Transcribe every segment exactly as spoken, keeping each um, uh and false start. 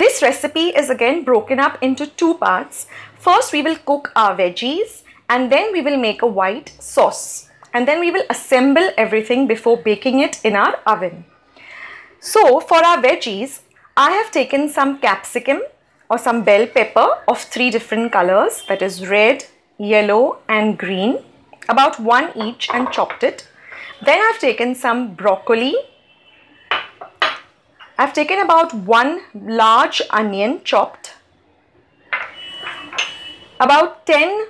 This recipe is again broken up into two parts. First, we will cook our veggies and then we will make a white sauce. And then we will assemble everything before baking it in our oven. So for our veggies, I have taken some capsicum or some bell pepper of three different colors, that is red, yellow and green, about one each, and chopped it. Then I've taken some broccoli. I've taken about one large onion chopped, about ten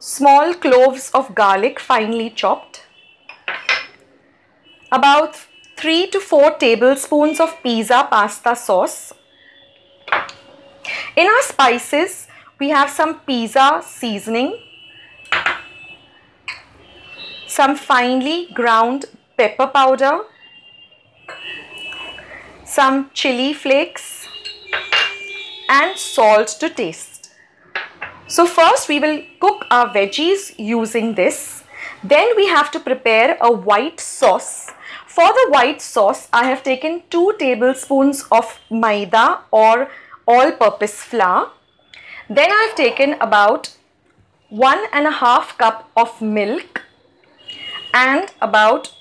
small cloves of garlic finely chopped, about three to four tablespoons of pizza pasta sauce. In our spices, we have some pizza seasoning, some finely ground pepper powder, some chili flakes and salt to taste. So first we will cook our veggies using this. Then we have to prepare a white sauce. For the white sauce, I have taken two tablespoons of maida or all-purpose flour. Then I have taken about one and a half cup of milk and about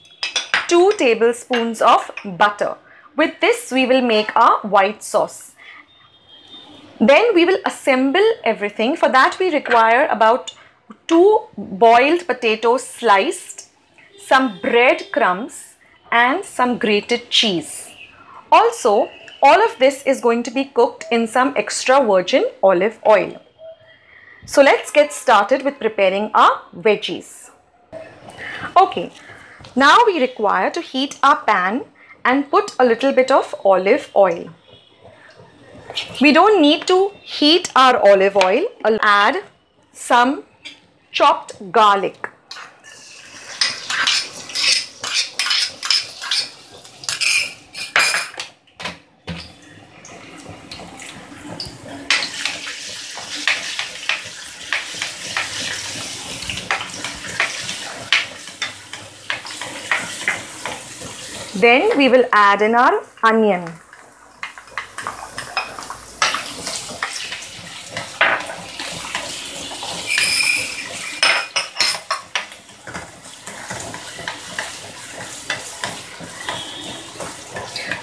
two tablespoons of butter. With this, we will make our white sauce. Then we will assemble everything. For that, we require about two boiled potatoes sliced, some bread crumbs, and some grated cheese. Also, all of this is going to be cooked in some extra virgin olive oil. So let's get started with preparing our veggies. Okay, now we require to heat our pan and put a little bit of olive oil. We don't need to heat our olive oil. I'll add some chopped garlic. Then we will add in our onion.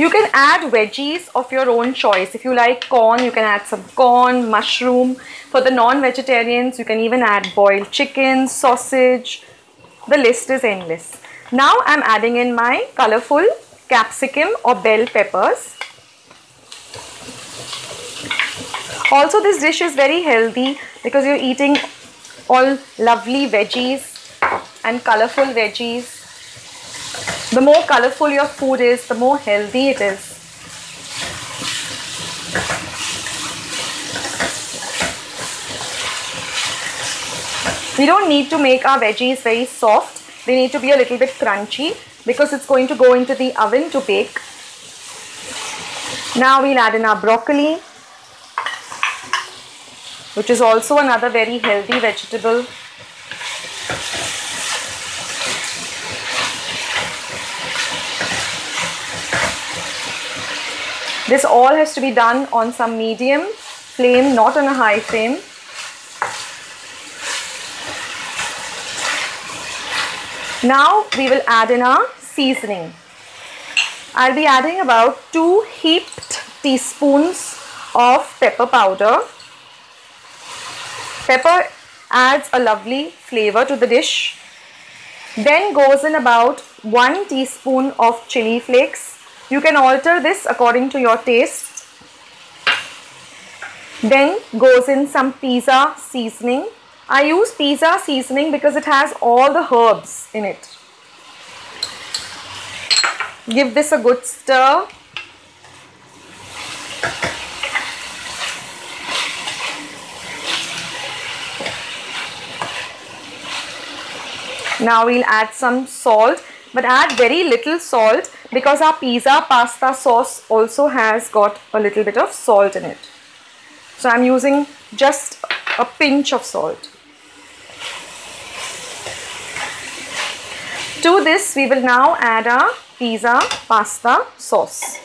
You can add veggies of your own choice. If you like corn, you can add some corn, mushroom. For the non-vegetarians, you can even add boiled chicken, sausage. The list is endless. Now I'm adding in my colorful capsicum or bell peppers. Also, this dish is very healthy because you're eating all lovely veggies and colorful veggies. The more colorful your food is, the more healthy it is. We don't need to make our veggies very soft. They need to be a little bit crunchy because it's going to go into the oven to bake. Now we'll add in our broccoli, which is also another very healthy vegetable. This all has to be done on some medium flame, not on a high flame. Now we will add in our seasoning. I'll be adding about two heaped teaspoons of pepper powder. Pepper adds a lovely flavor to the dish. Then goes in about one teaspoon of chili flakes. You can alter this according to your taste. Then goes in some pizza seasoning. I use pizza seasoning because it has all the herbs in it. Give this a good stir. Now we'll add some salt, but add very little salt because our pizza pasta sauce also has got a little bit of salt in it. So I'm using just a pinch of salt. To this, we will now add our pizza pasta sauce.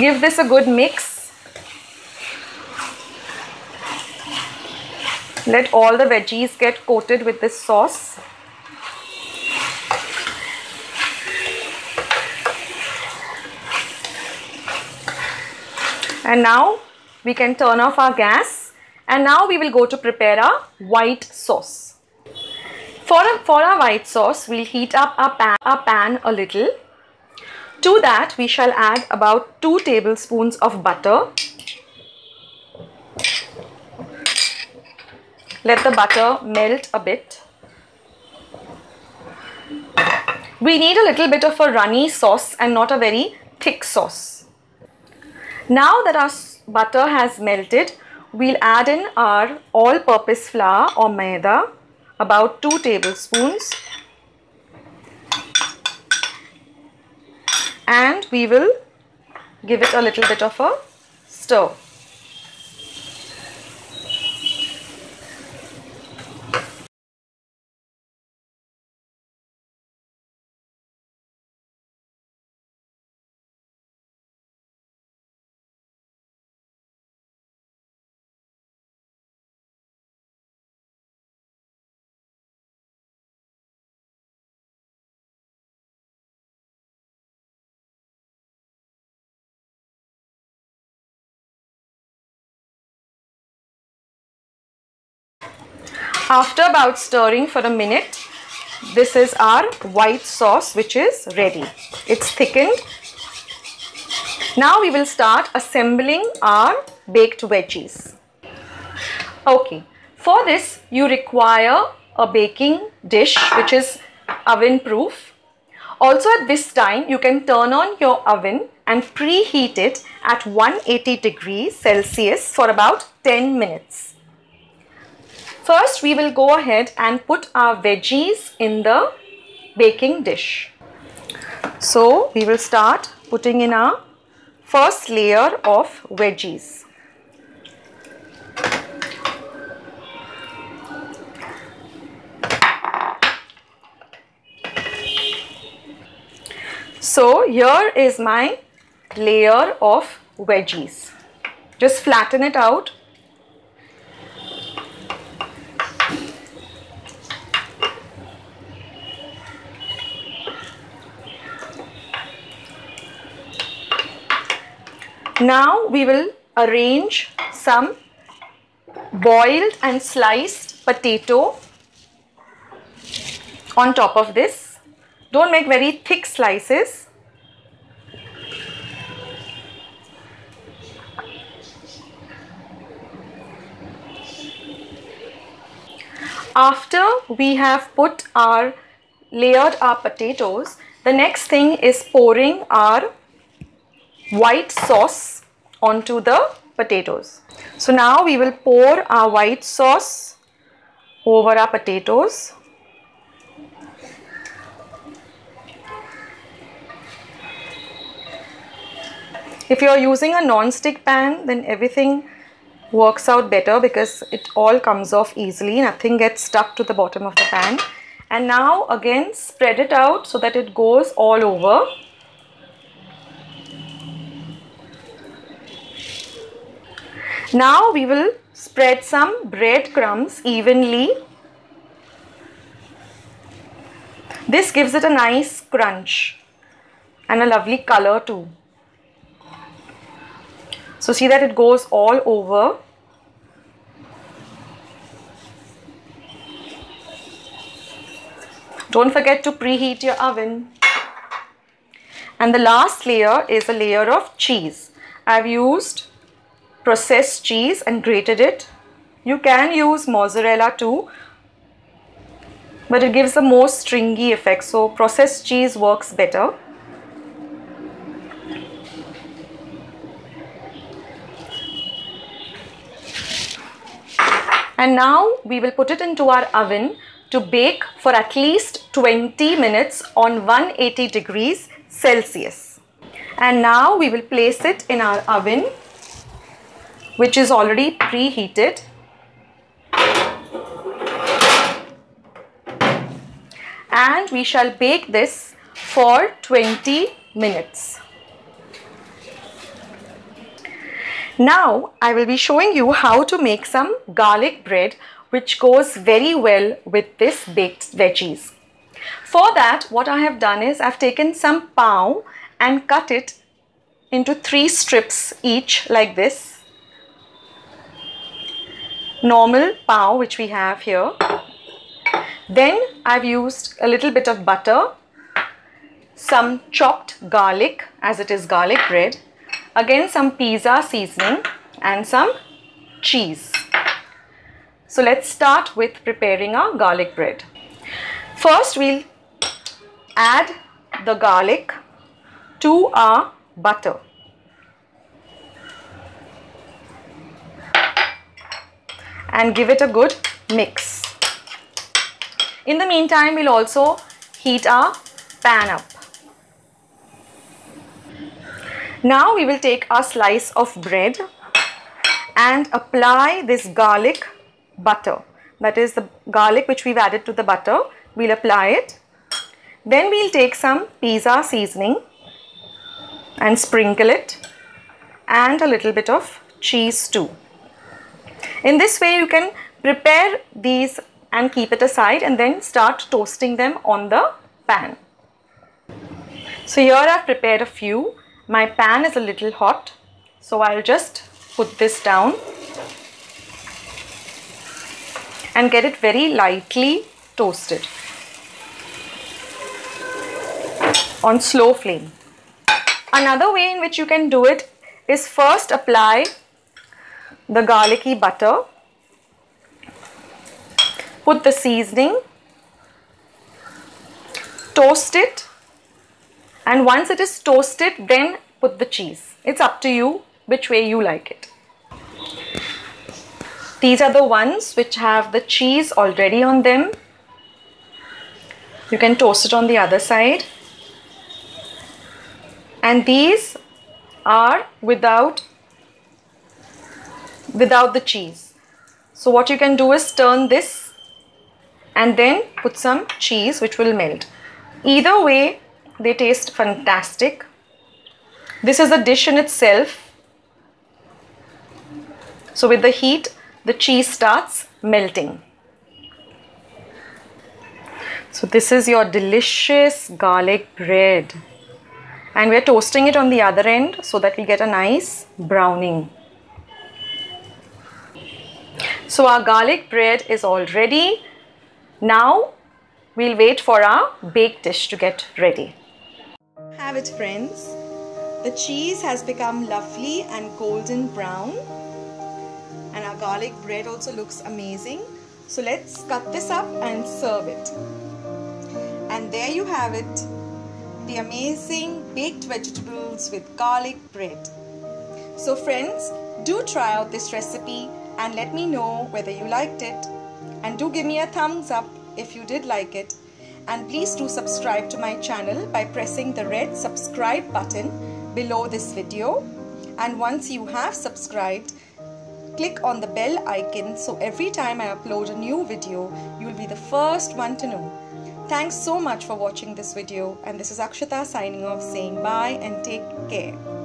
Give this a good mix. Let all the veggies get coated with this sauce. And now we can turn off our gas, and now we will go to prepare our white sauce. For, a, for our white sauce, we'll heat up our pan, our pan a little. To that, we shall add about two tablespoons of butter. Let the butter melt a bit. We need a little bit of a runny sauce and not a very thick sauce. Now that our butter has melted, we'll add in our all-purpose flour or maida, about two tablespoons, and we will give it a little bit of a stir. After about stirring for a minute, this is our white sauce, which is ready. It's thickened. Now we will start assembling our baked veggies. Okay, for this you require a baking dish which is oven proof. Also at this time you can turn on your oven and preheat it at one hundred eighty degrees Celsius for about ten minutes. First, we will go ahead and put our veggies in the baking dish. So, we will start putting in our first layer of veggies. So, here is my layer of veggies. Just flatten it out. Now we will arrange some boiled and sliced potato on top of this. Don't make very thick slices. After we have put our layered our potatoes, the next thing is pouring our white sauce onto the potatoes. So now we will pour our white sauce over our potatoes. If you are using a non-stick pan, then everything works out better because it all comes off easily. Nothing gets stuck to the bottom of the pan. And now again spread it out so that it goes all over. Now we will spread some breadcrumbs evenly. This gives it a nice crunch and a lovely color too. So see that it goes all over. Don't forget to preheat your oven. And the last layer is a layer of cheese. I've used processed cheese and grated it. You can use mozzarella too, but it gives a more stringy effect, so processed cheese works better. And now we will put it into our oven to bake for at least twenty minutes on one hundred eighty degrees Celsius. And now we will place it in our oven, which is already preheated. And we shall bake this for twenty minutes. Now I will be showing you how to make some garlic bread which goes very well with this baked veggies. For that, what I have done is I've taken some pav and cut it into three strips each like this. Normal pav which we have here. Then I've used a little bit of butter, some chopped garlic as it is garlic bread, again some pizza seasoning and some cheese. So let's start with preparing our garlic bread. First we'll add the garlic to our butter. And give it a good mix. In the meantime, we'll also heat our pan up. Now we will take our slice of bread and apply this garlic butter. That is the garlic which we've added to the butter. We'll apply it. Then we'll take some pizza seasoning and sprinkle it, and a little bit of cheese too. In this way you can prepare these and keep it aside and then start toasting them on the pan. So here I've prepared a few. My pan is a little hot, so I'll just put this down and get it very lightly toasted on slow flame. Another way in which you can do it is first apply the garlicky butter, put the seasoning, toast it, and once it is toasted then put the cheese. It's up to you which way you like it. These are the ones which have the cheese already on them. You can toast it on the other side. And these are without, without the cheese. So what you can do is turn this and then put some cheese which will melt. Either way, they taste fantastic. This is a dish in itself. So with the heat, the cheese starts melting. So this is your delicious garlic bread. And we're toasting it on the other end so that we get a nice browning. So our garlic bread is all ready. Now we'll wait for our baked dish to get ready. Have it, friends. The cheese has become lovely and golden brown. And our garlic bread also looks amazing. So let's cut this up and serve it. And there you have it. The amazing baked vegetables with garlic bread. So friends, do try out this recipe and let me know whether you liked it. And do give me a thumbs up if you did like it. And please do subscribe to my channel by pressing the red subscribe button below this video. And once you have subscribed, click on the bell icon so every time I upload a new video, you will be the first one to know. Thanks so much for watching this video, and this is Akshata signing off saying bye and take care.